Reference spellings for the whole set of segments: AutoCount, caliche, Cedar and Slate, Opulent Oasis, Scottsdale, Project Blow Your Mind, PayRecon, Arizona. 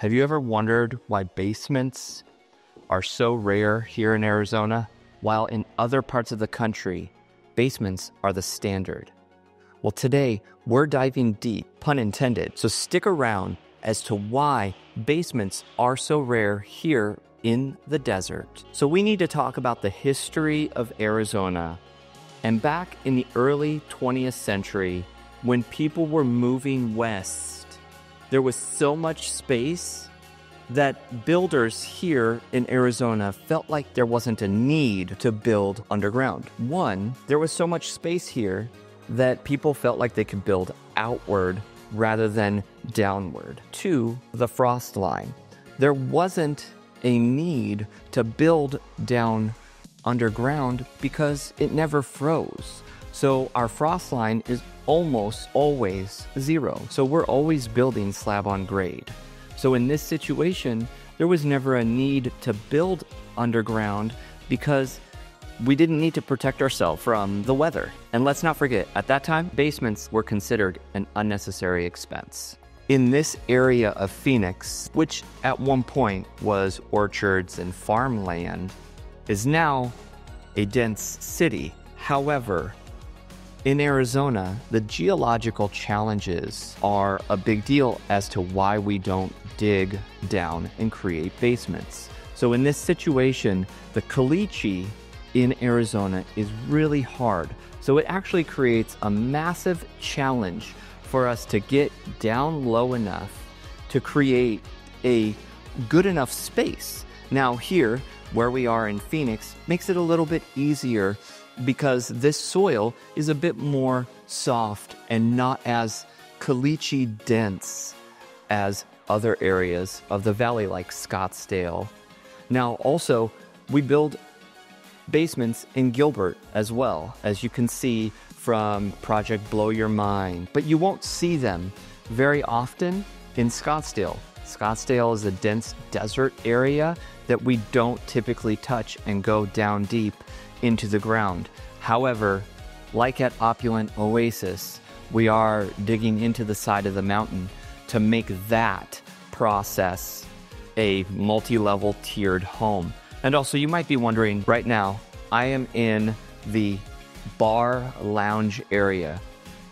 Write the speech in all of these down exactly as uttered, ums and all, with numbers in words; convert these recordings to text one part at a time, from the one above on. Have you ever wondered why basements are so rare here in Arizona, while in other parts of the country, basements are the standard? Well, today we're diving deep, pun intended, so stick around as to why basements are so rare here in the desert. So we need to talk about the history of Arizona. And back in the early twentieth century, when people were moving west, there was so much space that builders here in Arizona felt like there wasn't a need to build underground. One, there was so much space here that people felt like they could build outward rather than downward. Two, the frost line. There wasn't a need to build down underground because it never froze. So our frost line is almost always zero. So we're always building slab on grade. So in this situation, there was never a need to build underground because we didn't need to protect ourselves from the weather. And let's not forget, at that time, basements were considered an unnecessary expense. In this area of Phoenix, which at one point was orchards and farmland, is now a dense city. However, in Arizona, the geological challenges are a big deal as to why we don't dig down and create basements. So in this situation, the caliche in Arizona is really hard. So it actually creates a massive challenge for us to get down low enough to create a good enough space. Now here, where we are in Phoenix, makes it a little bit easier because this soil is a bit more soft and not as caliche dense as other areas of the valley like Scottsdale. Now also, we build basements in Gilbert as well, as you can see from Project Blow Your Mind, but you won't see them very often in Scottsdale. Scottsdale is a dense desert area that we don't typically touch and go down deep into the ground. However, like at Opulent Oasis, we are digging into the side of the mountain to make that process a multi-level tiered home. And also, you might be wondering right now, I am in the bar lounge area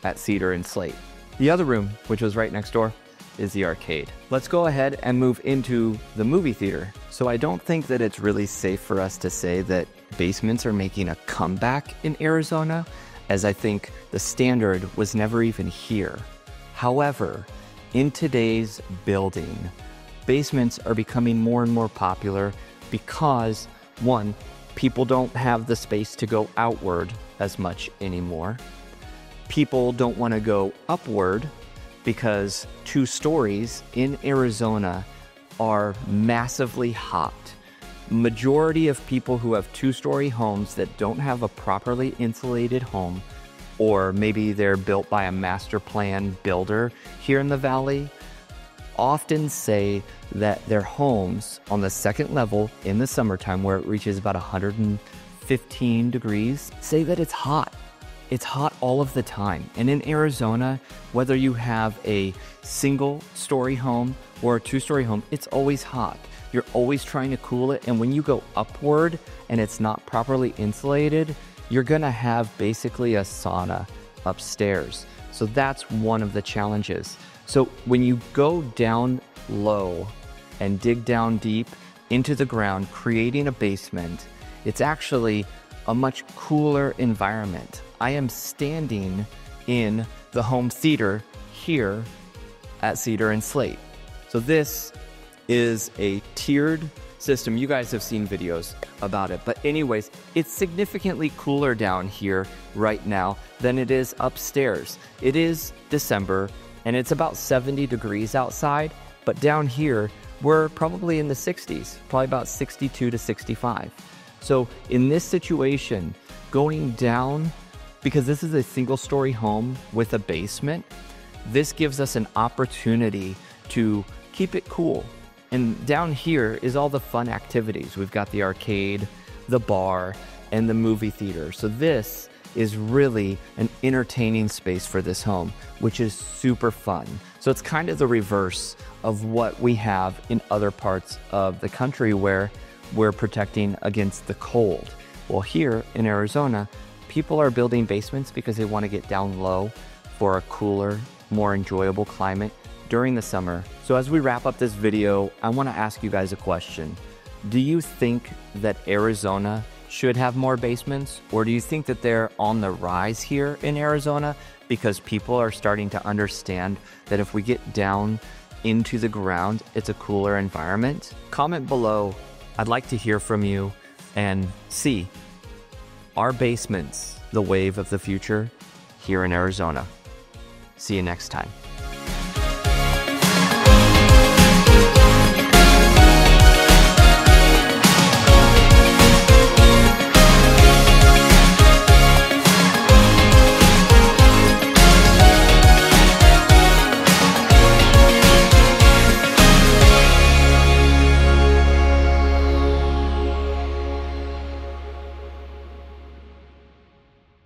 at Cedar and Slate. The other room, which was right next door, is the arcade. Let's go ahead and move into the movie theater. So I don't think that it's really safe for us to say that basements are making a comeback in Arizona, as I think the standard was never even here. However, in today's building, basements are becoming more and more popular because, one, people don't have the space to go outward as much anymore. People don't want to go upward because two stories in Arizona are massively hot. Majority of people who have two-story homes that don't have a properly insulated home, or maybe they're built by a master plan builder here in the valley, often say that their homes on the second level in the summertime, where it reaches about one hundred fifteen degrees, say that it's hot. It's hot all of the time. And in Arizona, whether you have a single story home or a two-story home, it's always hot. You're always trying to cool it. And when you go upward and it's not properly insulated, you're gonna have basically a sauna upstairs. So that's one of the challenges. So when you go down low and dig down deep into the ground, creating a basement, it's actually a much cooler environment. I am standing in the home theater here at Cedar and Slate. So this is a tiered system. You guys have seen videos about it, but anyways, it's significantly cooler down here right now than it is upstairs. It is December and it's about seventy degrees outside, but down here, we're probably in the sixties, probably about sixty-two to sixty-five. So in this situation, going down, because this is a single story home with a basement, this gives us an opportunity to keep it cool. And down here is all the fun activities. We've got the arcade, the bar, and the movie theater. So this is really an entertaining space for this home, which is super fun. So it's kind of the reverse of what we have in other parts of the country where we're protecting against the cold. Well, here in Arizona, people are building basements because they want to get down low for a cooler, more enjoyable climate during the summer. So as we wrap up this video, I want to ask you guys a question. Do you think that Arizona should have more basements, or do you think that they're on the rise here in Arizona because people are starting to understand that if we get down into the ground, it's a cooler environment? Comment below. I'd like to hear from you and see, are basements the wave of the future here in Arizona? See you next time.